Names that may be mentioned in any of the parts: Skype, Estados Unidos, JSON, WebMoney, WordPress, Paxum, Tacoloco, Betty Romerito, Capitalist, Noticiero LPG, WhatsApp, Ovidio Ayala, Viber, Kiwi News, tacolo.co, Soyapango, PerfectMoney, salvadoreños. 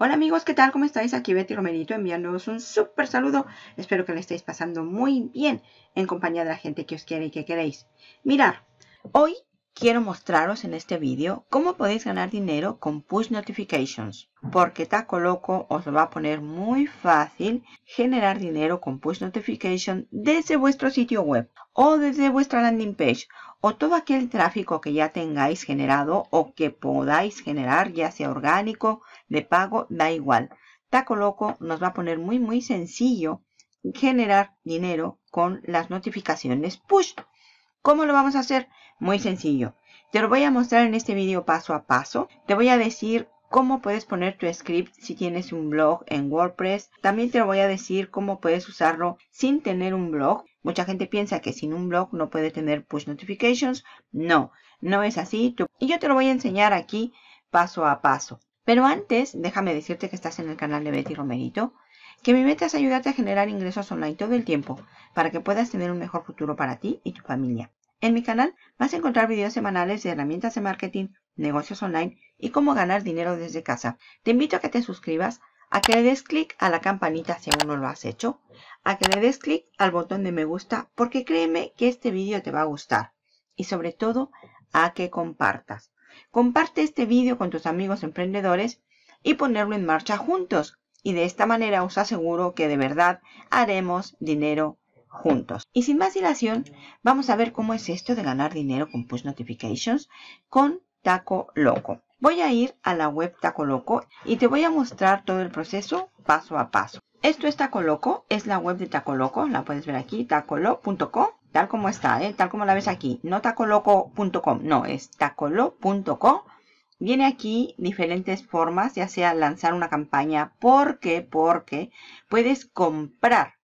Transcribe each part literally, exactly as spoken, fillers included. Hola amigos, ¿qué tal? ¿Cómo estáis? Aquí Betty Romerito enviándoos un súper saludo. Espero que le estéis pasando muy bien en compañía de la gente que os quiere y que queréis. Mirad, hoy quiero mostraros en este vídeo cómo podéis ganar dinero con push notifications, porque Tacoloco os lo va a poner muy fácil generar dinero con push notification desde vuestro sitio web o desde vuestra landing page o todo aquel tráfico que ya tengáis generado o que podáis generar, ya sea orgánico, de pago, da igual. Tacoloco nos va a poner muy muy sencillo generar dinero con las notificaciones push. ¿Cómo lo vamos a hacer? Muy sencillo. Te lo voy a mostrar en este vídeo paso a paso. Te voy a decir cómo puedes poner tu script si tienes un blog en WordPress. También te voy a decir cómo puedes usarlo sin tener un blog. Mucha gente piensa que sin un blog no puede tener push notifications. No, no es así. Y yo te lo voy a enseñar aquí paso a paso. Pero antes, déjame decirte que estás en el canal de Betty Romerito, que mi meta es ayudarte a generar ingresos online todo el tiempo para que puedas tener un mejor futuro para ti y tu familia. En mi canal vas a encontrar videos semanales de herramientas de marketing, negocios online y cómo ganar dinero desde casa. Te invito a que te suscribas, a que le des clic a la campanita si aún no lo has hecho, a que le des clic al botón de me gusta, porque créeme que este vídeo te va a gustar, y sobre todo a que compartas. Comparte este vídeo con tus amigos emprendedores y ponerlo en marcha juntos, y de esta manera os aseguro que de verdad haremos dinero juntos. Y sin más dilación, vamos a ver cómo es esto de ganar dinero con push notifications con Tacoloco. Voy a ir a la web Tacoloco y te voy a mostrar todo el proceso paso a paso. Esto es Tacoloco, es la web de Tacoloco, la puedes ver aquí, tacolo punto co, tal como está, ¿eh? Tal como la ves aquí, no tacoloco punto com, no, es tacolo punto co. Viene aquí diferentes formas, ya sea lanzar una campaña, porque, porque puedes comprar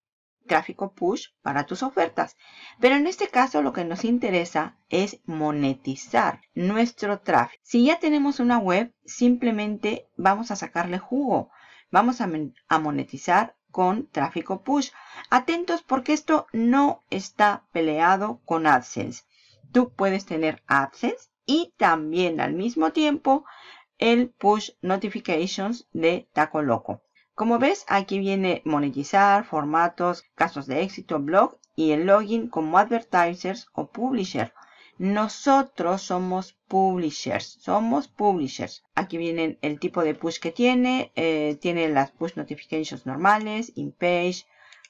tráfico push para tus ofertas. Pero en este caso lo que nos interesa es monetizar nuestro tráfico. Si ya tenemos una web, simplemente vamos a sacarle jugo. Vamos a, a monetizar con tráfico push. Atentos, porque esto no está peleado con AdSense. Tú puedes tener AdSense y también al mismo tiempo el push notifications de Tacoloco. Como ves, aquí viene monetizar, formatos, casos de éxito, blog y el login como advertisers o publisher. Nosotros somos publishers, somos publishers. Aquí vienen el tipo de push que tiene, eh, tiene las push notifications normales, in-page,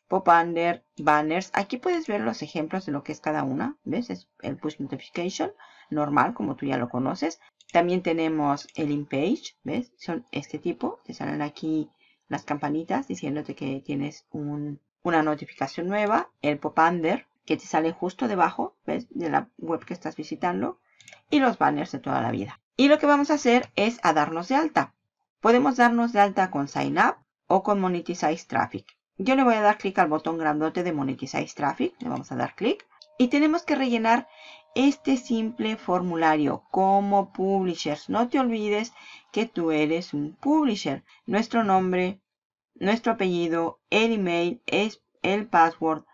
pop-under, banners. Aquí puedes ver los ejemplos de lo que es cada una, ¿ves? Es el push notification normal, como tú ya lo conoces. También tenemos el in-page, ¿ves? Son este tipo, te salen aquí las campanitas diciéndote que tienes un, una notificación nueva, el pop-under que te sale justo debajo, ¿ves?, de la web que estás visitando, y los banners de toda la vida. Y lo que vamos a hacer es a darnos de alta. Podemos darnos de alta con Sign Up o con Monetize Traffic. Yo le voy a dar clic al botón grandote de Monetize Traffic, le vamos a dar clic, y tenemos que rellenar este simple formulario como publishers. No te olvides que tú eres un publisher. Nuestro nombre, nuestro apellido, el email, es el password,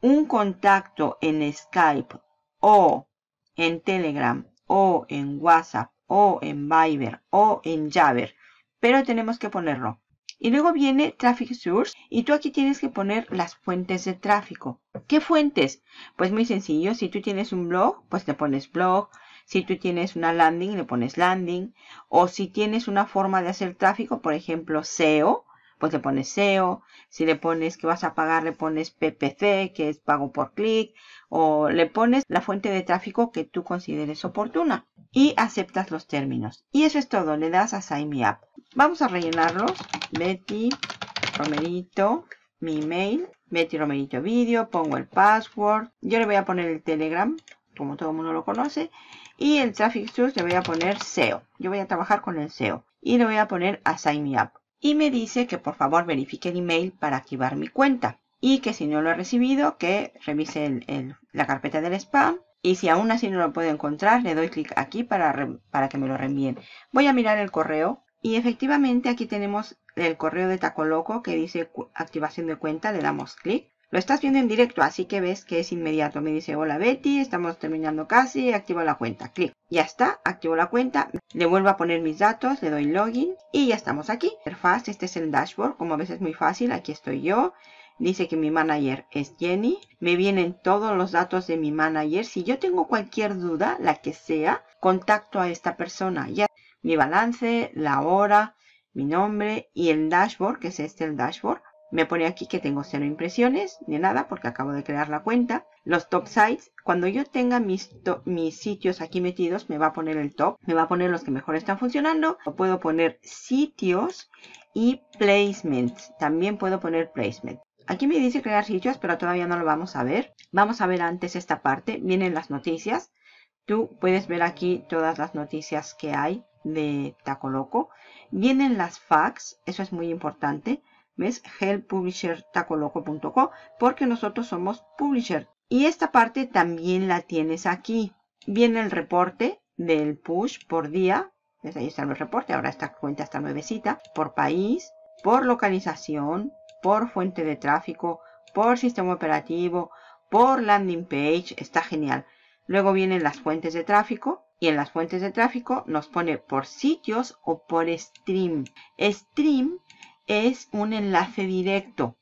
un contacto en Skype o en Telegram o en WhatsApp o en Viber o en Jabber, pero tenemos que ponerlo. Y luego viene Traffic Source y tú aquí tienes que poner las fuentes de tráfico. ¿Qué fuentes? Pues muy sencillo, si tú tienes un blog, pues le pones blog. Si tú tienes una landing, le pones landing. O si tienes una forma de hacer tráfico, por ejemplo S E O, pues le pones S E O. Si le pones que vas a pagar, le pones P P C, que es pago por clic. O le pones la fuente de tráfico que tú consideres oportuna. Y aceptas los términos. Y eso es todo, le das a Sign Me Up. Vamos a rellenarlos. Betty Romerito, mi email, Betty Romerito Video, pongo el password. Yo le voy a poner el Telegram, como todo el mundo lo conoce. Y el Traffic Source le voy a poner S E O. Yo voy a trabajar con el S E O. Y le voy a poner a Sign Me Up. Y me dice que por favor verifique el email para activar mi cuenta. Y que si no lo he recibido, que revise el, el, la carpeta del spam. Y si aún así no lo puedo encontrar, le doy clic aquí para, re, para que me lo reenvíen. Voy a mirar el correo. Y efectivamente aquí tenemos el correo de Tacoloco que dice activación de cuenta. Le damos clic. Lo estás viendo en directo, así que ves que es inmediato. Me dice, hola Betty, estamos terminando casi, activo la cuenta. Clic. Ya está, activo la cuenta, le vuelvo a poner mis datos, le doy login y ya estamos aquí. Interfaz, este es el dashboard, como ves es muy fácil, aquí estoy yo. Dice que mi manager es Jenny. Me vienen todos los datos de mi manager. Si yo tengo cualquier duda, la que sea, contacto a esta persona. Ya mi balance, la hora, mi nombre y el dashboard, que es este el dashboard. Me pone aquí que tengo cero impresiones, ni nada, porque acabo de crear la cuenta. Los top sites, cuando yo tenga mis, mis sitios aquí metidos, me va a poner el top. Me va a poner los que mejor están funcionando. O puedo poner sitios y placements. También puedo poner placement. Aquí me dice crear sitios, pero todavía no lo vamos a ver. Vamos a ver antes esta parte. Vienen las noticias. Tú puedes ver aquí todas las noticias que hay de Tacoloco. Vienen las facts, eso es muy importante. ¿Ves? Help Publisher tacoloco punto co, porque nosotros somos publisher. Y esta parte también la tienes aquí. Viene el reporte del push por día. Desde ahí está el reporte. Ahora esta cuenta está nuevecita. Por país, por localización, por fuente de tráfico, por sistema operativo, por landing page, está genial. Luego vienen las fuentes de tráfico y en las fuentes de tráfico nos pone por sitios o por stream. Stream es un enlace directo.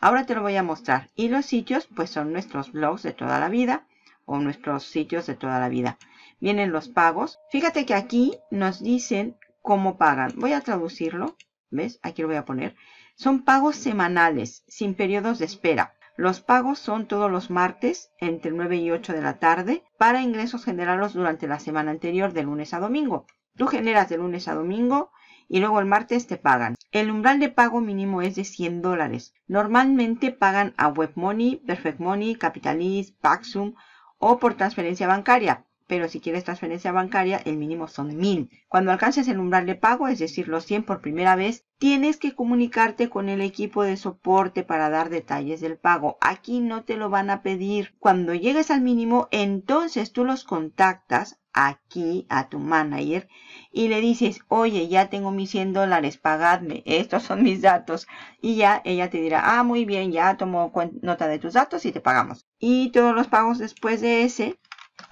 Ahora te lo voy a mostrar. Y los sitios pues son nuestros blogs de toda la vida o nuestros sitios de toda la vida. Vienen los pagos. Fíjate que aquí nos dicen cómo pagan. Voy a traducirlo. ¿Ves? Aquí lo voy a poner. Son pagos semanales, sin periodos de espera. Los pagos son todos los martes, entre nueve y ocho de la tarde, para ingresos generados durante la semana anterior, de lunes a domingo. Tú generas de lunes a domingo y luego el martes te pagan. El umbral de pago mínimo es de cien dólares. Normalmente pagan a WebMoney, PerfectMoney, Capitalist, Paxum o por transferencia bancaria. Pero si quieres transferencia bancaria, el mínimo son mil. Cuando alcances el umbral de pago, es decir, los cien por primera vez, tienes que comunicarte con el equipo de soporte para dar detalles del pago. Aquí no te lo van a pedir. Cuando llegues al mínimo, entonces tú los contactas aquí a tu manager y le dices, oye, ya tengo mis cien dólares, pagadme, estos son mis datos. Y ya ella te dirá, ah, muy bien, ya tomo nota de tus datos y te pagamos. Y todos los pagos después de ese...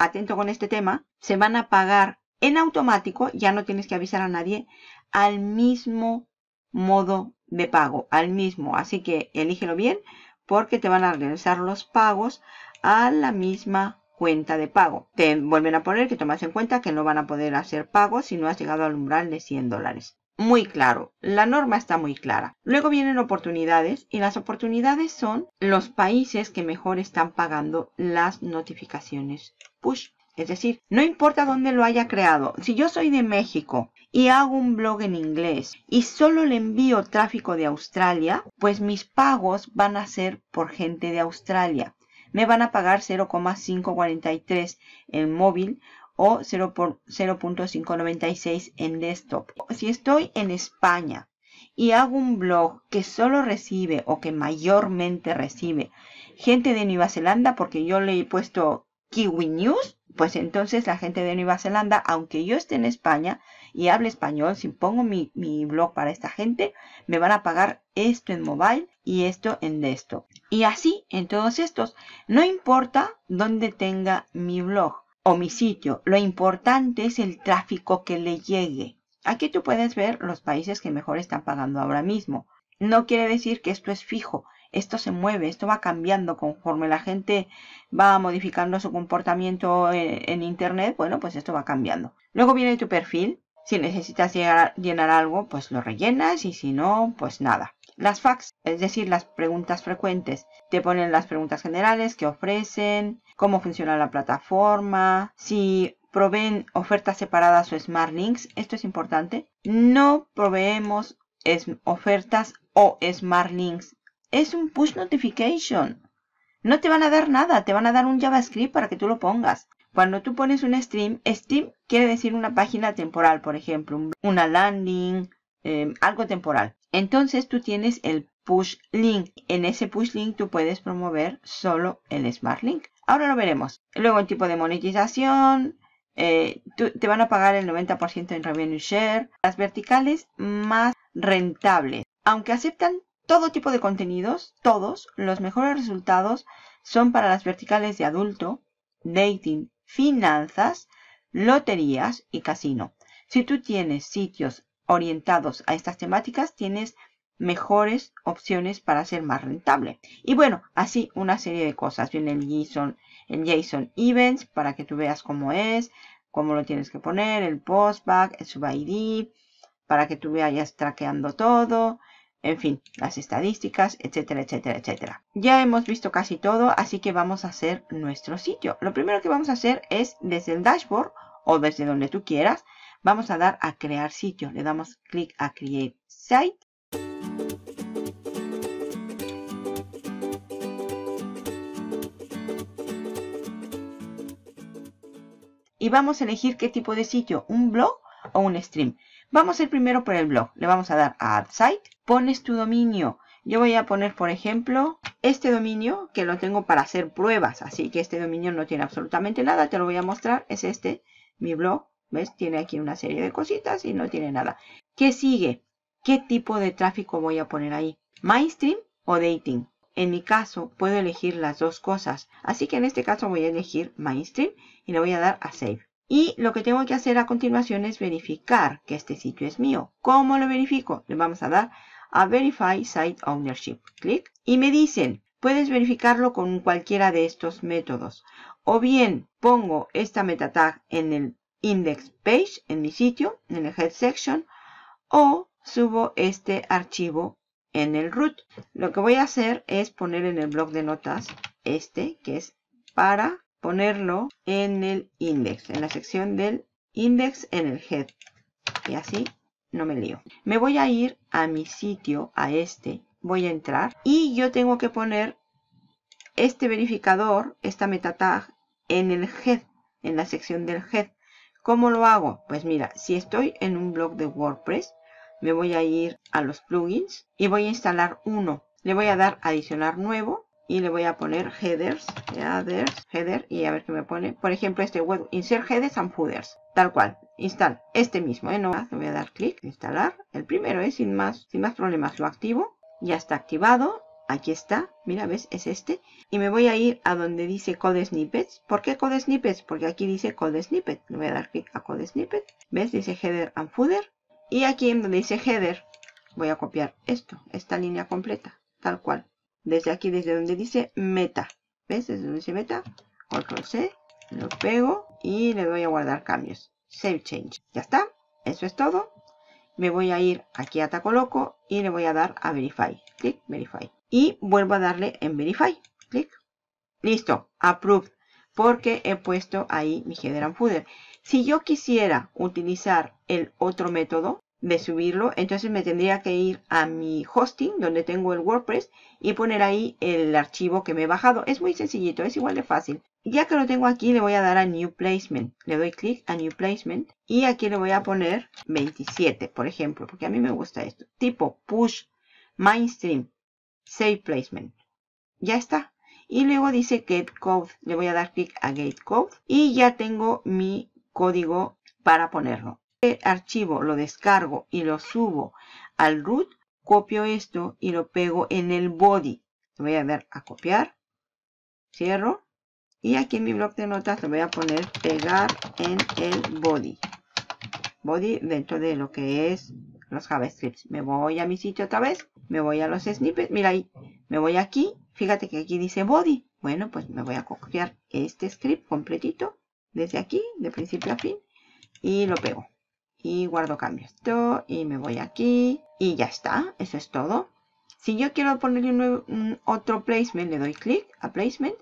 Atento con este tema, se van a pagar en automático, ya no tienes que avisar a nadie, al mismo modo de pago, al mismo. Así que elígelo bien porque te van a regresar los pagos a la misma cuenta de pago. Te vuelven a poner que tomas en cuenta que no van a poder hacer pagos si no has llegado al umbral de cien dólares. Muy claro, la norma está muy clara. Luego vienen oportunidades y las oportunidades son los países que mejor están pagando las notificaciones push. Es decir, no importa dónde lo haya creado. Si yo soy de México y hago un blog en inglés y solo le envío tráfico de Australia, pues mis pagos van a ser por gente de Australia. Me van a pagar cero coma quinientos cuarenta y tres en móvil o cero coma quinientos noventa y seis en desktop. Si estoy en España y hago un blog que solo recibe o que mayormente recibe gente de Nueva Zelanda, porque yo le he puesto Kiwi News, pues entonces la gente de Nueva Zelanda, aunque yo esté en España y hable español, si pongo mi, mi blog para esta gente, me van a pagar esto en mobile y esto en desktop. Y así en todos estos, no importa dónde tenga mi blog o mi sitio, lo importante es el tráfico que le llegue. Aquí tú puedes ver los países que mejor están pagando ahora mismo. No quiere decir que esto es fijo, esto se mueve, esto va cambiando conforme la gente va modificando su comportamiento en, en internet. Bueno, pues esto va cambiando. Luego viene tu perfil. Si necesitas llegar, llenar algo, pues lo rellenas y si no, pues nada. Las facts, es decir, las preguntas frecuentes. Te ponen las preguntas generales que ofrecen, cómo funciona la plataforma, si proveen ofertas separadas o Smart Links. Esto es importante. No proveemos ofertas o Smart Links. Es un push notification. No te van a dar nada, te van a dar un JavaScript para que tú lo pongas. Cuando tú pones un stream, stream quiere decir una página temporal, por ejemplo, una landing, eh, algo temporal. Entonces tú tienes el push link. En ese push link tú puedes promover solo el Smart Link. Ahora lo veremos. Luego el tipo de monetización. Eh, tú, te van a pagar el noventa por ciento en revenue share. Las verticales más rentables. Aunque aceptan todo tipo de contenidos, todos los mejores resultados son para las verticales de adulto, dating, finanzas, loterías y casino. Si tú tienes sitios orientados a estas temáticas, tienes mejores opciones para ser más rentable. Y bueno, así una serie de cosas. Viene el JSON, el JSON Events para que tú veas cómo es, cómo lo tienes que poner, el Postback, el SubID, para que tú vayas traqueando todo, en fin, las estadísticas, etcétera, etcétera, etcétera. Ya hemos visto casi todo, así que vamos a hacer nuestro sitio. Lo primero que vamos a hacer es desde el dashboard o desde donde tú quieras, vamos a dar a crear sitio. Le damos clic a Create Site. Y vamos a elegir qué tipo de sitio, un blog o un stream. Vamos a ir primero por el blog. Le vamos a dar a Add Site. Pones tu dominio. Yo voy a poner, por ejemplo, este dominio que lo tengo para hacer pruebas. Así que este dominio no tiene absolutamente nada. Te lo voy a mostrar. Es este, mi blog. ¿Ves? Tiene aquí una serie de cositas y no tiene nada. ¿Qué sigue? ¿Qué tipo de tráfico voy a poner ahí? ¿Mainstream o dating? En mi caso, puedo elegir las dos cosas. Así que en este caso voy a elegir Mainstream y le voy a dar a Save. Y lo que tengo que hacer a continuación es verificar que este sitio es mío. ¿Cómo lo verifico? Le vamos a dar a Verify Site Ownership. Clic. Y me dicen, puedes verificarlo con cualquiera de estos métodos. O bien, pongo esta meta tag en el Index Page, en mi sitio, en el Head Section, o subo este archivo en el root. Lo que voy a hacer es poner en el bloc de notas este, que es para ponerlo en el index, en la sección del index, en el head. Y así no me lío. Me voy a ir a mi sitio, a este, voy a entrar y yo tengo que poner este verificador, esta meta tag, en el head, en la sección del head. ¿Cómo lo hago? Pues mira, si estoy en un blog de WordPress, me voy a ir a los plugins y voy a instalar uno. Le voy a dar adicionar nuevo y le voy a poner headers, headers, header, y a ver qué me pone. Por ejemplo, este web, insert headers and footers, tal cual. Instal este mismo, ¿eh? No, le voy a dar clic, instalar. El primero es, ¿eh? sin más, sin más problemas, lo activo. Ya está activado. Aquí está, mira, ves, es este. Y me voy a ir a donde dice Code Snippets. ¿Por qué Code Snippets? Porque aquí dice Code Snippet. Le voy a dar clic a Code Snippet. ¿Ves? Dice Header and Footer. Y aquí en donde dice Header, voy a copiar esto, esta línea completa, tal cual. Desde aquí, desde donde dice Meta. ¿Ves? Desde donde dice Meta. Control C, lo pego y le doy a guardar cambios. Save Change. Ya está, eso es todo. Me voy a ir aquí a Tacoloco y le voy a dar a Verify. Clic, Verify. Y vuelvo a darle en Verify. Clic. Listo. Approved. Porque he puesto ahí mi header and footer. Si yo quisiera utilizar el otro método de subirlo, entonces me tendría que ir a mi hosting, donde tengo el WordPress, y poner ahí el archivo que me he bajado. Es muy sencillito. Es igual de fácil. Ya que lo tengo aquí, le voy a dar a New Placement. Le doy clic a New Placement. Y aquí le voy a poner veintisiete, por ejemplo. Porque a mí me gusta esto. Tipo Push Mainstream. Save Placement. Ya está. Y luego dice Get Code. Le voy a dar clic a Get Code. Y ya tengo mi código para ponerlo. El archivo lo descargo y lo subo al root. Copio esto y lo pego en el body. Le voy a dar a copiar. Cierro. Y aquí en mi bloc de notas le voy a poner pegar en el body. Body dentro de lo que es los JavaScripts. Me voy a mi sitio otra vez. Me voy a los snippets. Mira ahí. Me voy aquí. Fíjate que aquí dice body. Bueno, pues me voy a copiar este script completito. Desde aquí, de principio a fin. Y lo pego. Y guardo cambios. Esto, y me voy aquí. Y ya está. Eso es todo. Si yo quiero ponerle un nuevo, un otro placement, le doy clic a placement.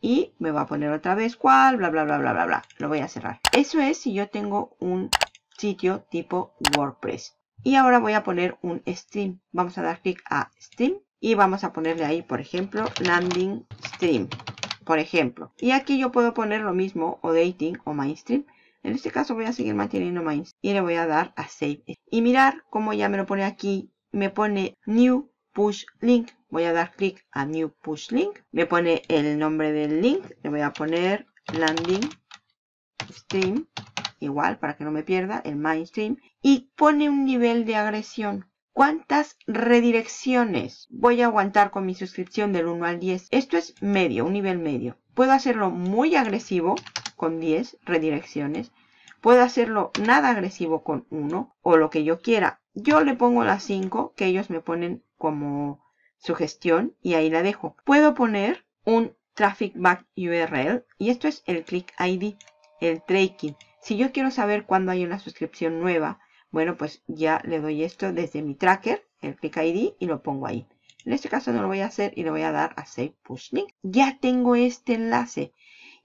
Y me va a poner otra vez cuál. Bla, bla, bla, bla, bla, bla. Lo voy a cerrar. Eso es si yo tengo un sitio tipo WordPress. Y ahora voy a poner un stream. Vamos a dar clic a Stream. Y vamos a ponerle ahí, por ejemplo, Landing Stream. Por ejemplo. Y aquí yo puedo poner lo mismo. O Dating o Mainstream. En este caso voy a seguir manteniendo Mainstream. Y le voy a dar a Save. Y mirar cómo ya me lo pone aquí. Me pone New Push Link. Voy a dar clic a New Push Link. Me pone el nombre del link. Le voy a poner Landing Stream. Igual, para que no me pierda, el Mainstream. Y pone un nivel de agresión. ¿Cuántas redirecciones voy a aguantar con mi suscripción del uno al diez? Esto es medio, un nivel medio. Puedo hacerlo muy agresivo con diez redirecciones. Puedo hacerlo nada agresivo con uno o lo que yo quiera. Yo le pongo las cinco que ellos me ponen como sugestión y ahí la dejo. Puedo poner un Traffic Back U R L y esto es el Click I D, el tracking. Si yo quiero saber cuándo hay una suscripción nueva, bueno, pues ya le doy esto desde mi tracker, el Click I D, y lo pongo ahí. En este caso no lo voy a hacer y le voy a dar a Save Push Link. Ya tengo este enlace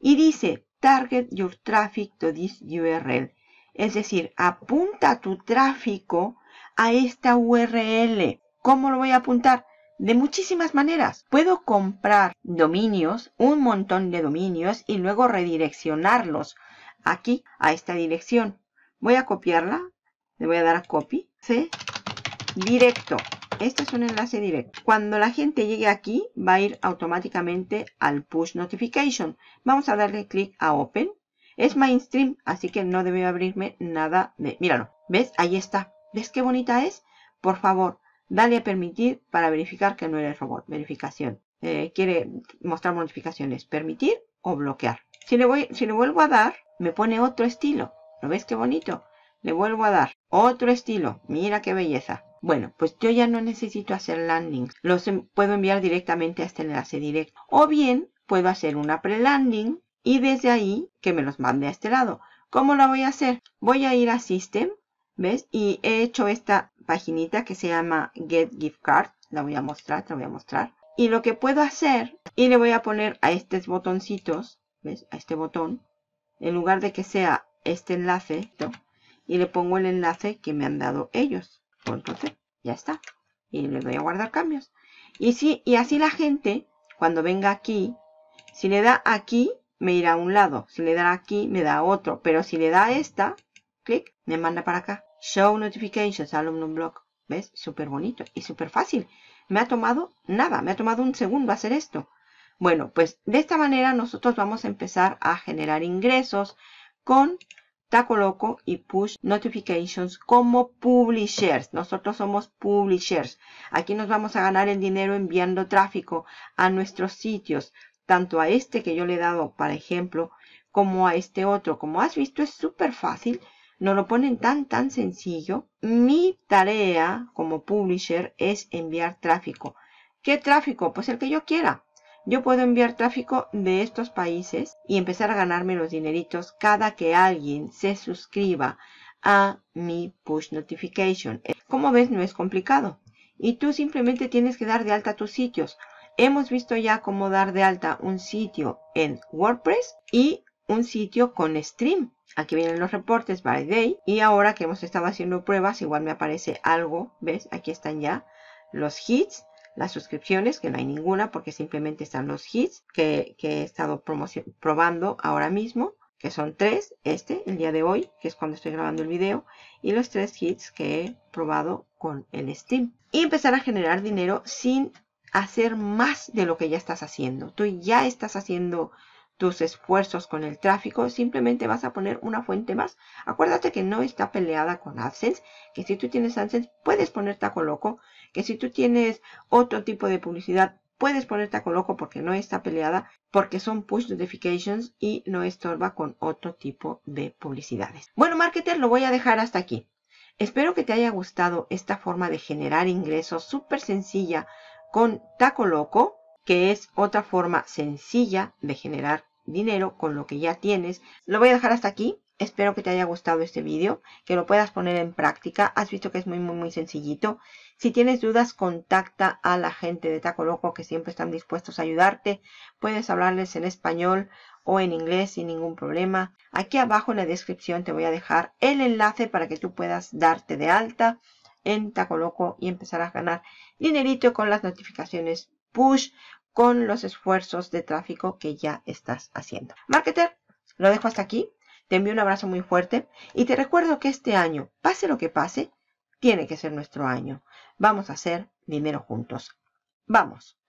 y dice Target your traffic to this U R L. Es decir, apunta tu tráfico a esta U R L. ¿Cómo lo voy a apuntar? De muchísimas maneras. Puedo comprar dominios, un montón de dominios, y luego redireccionarlos aquí, a esta dirección. Voy a copiarla. Le voy a dar a copy. ¿Sí? Directo. Este es un enlace directo. Cuando la gente llegue aquí, va a ir automáticamente al push notification. Vamos a darle clic a open. Es mainstream, así que no debe abrirme nada de... Míralo. ¿Ves? Ahí está. ¿Ves qué bonita es? Por favor, dale a permitir para verificar que no eres robot. Verificación. Eh, quiere mostrar modificaciones. Permitir o bloquear. Si le, voy, si le vuelvo a dar, me pone otro estilo. ¿Lo ves qué bonito? Le vuelvo a dar otro estilo. Mira qué belleza. Bueno, pues yo ya no necesito hacer landings. Los puedo enviar directamente a este enlace directo. O bien, puedo hacer una pre-landing y desde ahí que me los mande a este lado. ¿Cómo lo voy a hacer? Voy a ir a System. ¿Ves? Y he hecho esta paginita que se llama Get Gift Card. La voy a mostrar, te la voy a mostrar. Y lo que puedo hacer, y le voy a poner a estos botoncitos, ¿ves? A este botón, en lugar de que sea este enlace, esto, y le pongo el enlace que me han dado ellos. Entonces, ya está. Y le doy a guardar cambios. Y, si, y así la gente, cuando venga aquí, si le da aquí, me irá a un lado. Si le da aquí, me da a otro. Pero si le da a esta, clic, me manda para acá. Show Notifications, Alumnum Block. ¿Ves? Súper bonito y súper fácil. Me ha tomado nada, me ha tomado un segundo hacer esto. Bueno, pues de esta manera nosotros vamos a empezar a generar ingresos con Tacoloco y Push Notifications como publishers. Nosotros somos publishers. Aquí nos vamos a ganar el dinero enviando tráfico a nuestros sitios. Tanto a este que yo le he dado, por ejemplo, como a este otro. Como has visto, es súper fácil. Nos lo ponen tan, tan sencillo. Mi tarea como publisher es enviar tráfico. ¿Qué tráfico? Pues el que yo quiera. Yo puedo enviar tráfico de estos países y empezar a ganarme los dineritos cada que alguien se suscriba a mi push notification. Como ves, no es complicado. Y tú simplemente tienes que dar de alta tus sitios. Hemos visto ya cómo dar de alta un sitio en WordPress y un sitio con Stream. Aquí vienen los reportes by day. Y ahora que hemos estado haciendo pruebas, igual me aparece algo. ¿Ves? Aquí están ya los hits. Las suscripciones, que no hay ninguna porque simplemente están los hits que, que he estado probando ahora mismo, que son tres, este, el día de hoy, que es cuando estoy grabando el video, y los tres hits que he probado con el Steam. Y empezar a generar dinero sin hacer más de lo que ya estás haciendo. Tú ya estás haciendo tus esfuerzos con el tráfico, simplemente vas a poner una fuente más. Acuérdate que no está peleada con AdSense, que si tú tienes AdSense puedes poner Tacoloco, que si tú tienes otro tipo de publicidad puedes poner Tacoloco porque no está peleada, porque son push notifications y no estorba con otro tipo de publicidades. Bueno, marketer, lo voy a dejar hasta aquí. Espero que te haya gustado esta forma de generar ingresos súper sencilla con Tacoloco, que es otra forma sencilla de generar dinero con lo que ya tienes. Lo voy a dejar hasta aquí. Espero que te haya gustado este vídeo, que lo puedas poner en práctica. Has visto que es muy, muy, muy sencillito. Si tienes dudas, contacta a la gente de Tacoloco, que siempre están dispuestos a ayudarte. Puedes hablarles en español o en inglés sin ningún problema. Aquí abajo en la descripción te voy a dejar el enlace para que tú puedas darte de alta en Tacoloco y empezar a ganar dinerito con las notificaciones push, con los esfuerzos de tráfico que ya estás haciendo. Marketer, lo dejo hasta aquí. Te envío un abrazo muy fuerte y te recuerdo que este año, pase lo que pase, tiene que ser nuestro año. Vamos a hacer dinero juntos. ¡Vamos!